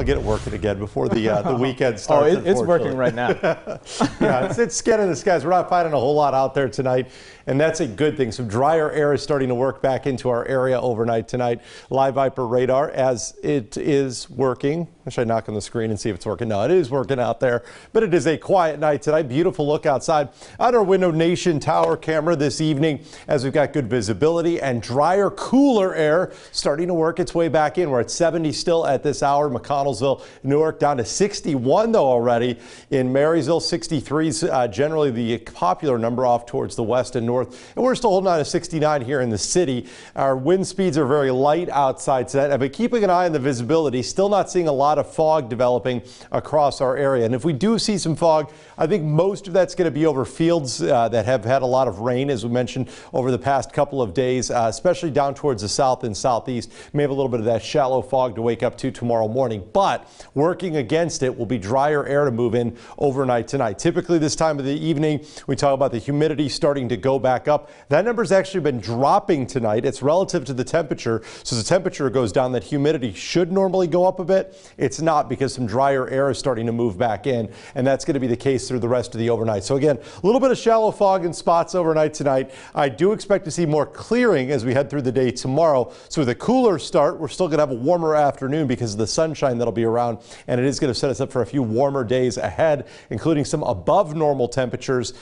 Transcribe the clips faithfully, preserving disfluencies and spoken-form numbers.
I'll get it working again before the uh, the weekend starts. Oh, it, it's working right now. Yeah, it's, it's skin in the skies. We're not finding a whole lot out there tonight, and that's a good thing. Some drier air is starting to work back into our area overnight tonight. Live Viper radar, as it is working. Should I knock on the screen and see if it's working? No, it is working out there, but it is a quiet night tonight. Beautiful look outside on our Window Nation Tower camera this evening, as we've got good visibility and drier, cooler air starting to work its way back in. We're at seventy still at this hour. McConnellsville, Newark, down to sixty-one though already in Marysville. sixty-three's uh, generally the popular number off towards the west and north, and we're still holding on to sixty-nine here in the city. Our wind speeds are very light outside tonight, but keeping an eye on the visibility. Still not seeing a lot of fog developing across our area, and if we do see some fog, I think most of that's going to be over fields uh, that have had a lot of rain, as we mentioned over the past couple of days, uh, especially down towards the south and southeast. May have a little bit of that shallow fog to wake up to tomorrow morning, but working against it will be drier air to move in overnight tonight. Typically this time of the evening, we talk about the humidity starting to go back up. That number's actually been dropping tonight. It's relative to the temperature, so the temperature goes down, that humidity should normally go up a bit. It's not, because some drier air is starting to move back in, and that's going to be the case through the rest of the overnight. So again, a little bit of shallow fog in spots overnight tonight. I do expect to see more clearing as we head through the day tomorrow. So with a cooler start, we're still going to have a warmer afternoon because of the sunshine that'll be around, and it is going to set us up for a few warmer days ahead, including some above normal temperatures,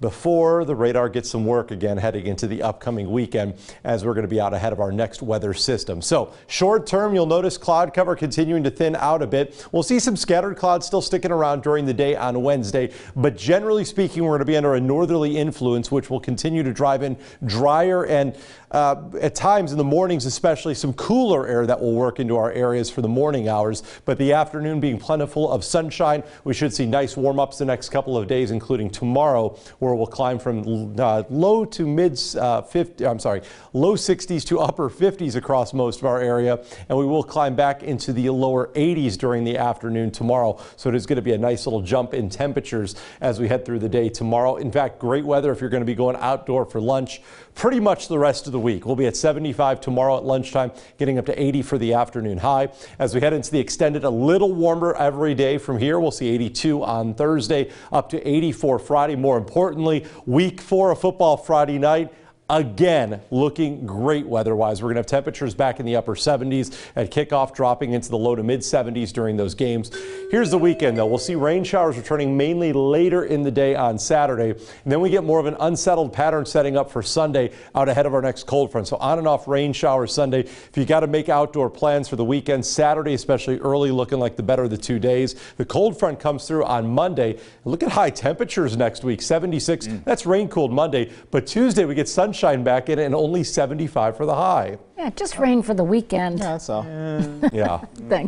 before the radar gets some work again heading into the upcoming weekend, as we're going to be out ahead of our next weather system. So short term, you'll notice cloud cover continuing to thin out a bit. We'll see some scattered clouds still sticking around during the day on Wednesday, but generally speaking, we're going to be under a northerly influence, which will continue to drive in drier and uh, at times in the mornings, especially some cooler air that will work into our areas for the morning hours. But the afternoon being plentiful of sunshine, we should see nice warm ups the next couple of days, including tomorrow, where we'll climb from uh, low to mid uh, fifty, I'm sorry, low sixties to upper fifties across most of our area, and we will climb back into the lower eighties during the afternoon tomorrow. So it is going to be a nice little jump in temperatures as we head through the day tomorrow. In fact, great weather if you're going to be going outdoor for lunch pretty much the rest of the week. We'll be at seventy-five tomorrow at lunchtime, getting up to eighty for the afternoon high. As we head into the extended, a little warmer every day from here. We'll see eighty-two on Thursday, up to eighty-four Friday. More important, week four of football Friday night, again looking great weather-wise. We're going to have temperatures back in the upper seventies at kickoff, dropping into the low to mid seventies during those games. Here's the weekend, though. We'll see rain showers returning mainly later in the day on Saturday, and then we get more of an unsettled pattern setting up for Sunday out ahead of our next cold front. So on and off rain showers Sunday. If you got to make outdoor plans for the weekend, Saturday especially early looking like the better of the two days. The cold front comes through on Monday. Look at high temperatures next week. seventy-six. Mm. That's rain-cooled Monday, but Tuesday we get sunshine Shine back in, and only seventy-five for the high. Yeah, just rain for the weekend. Yeah, that's all. Yeah. Thanks.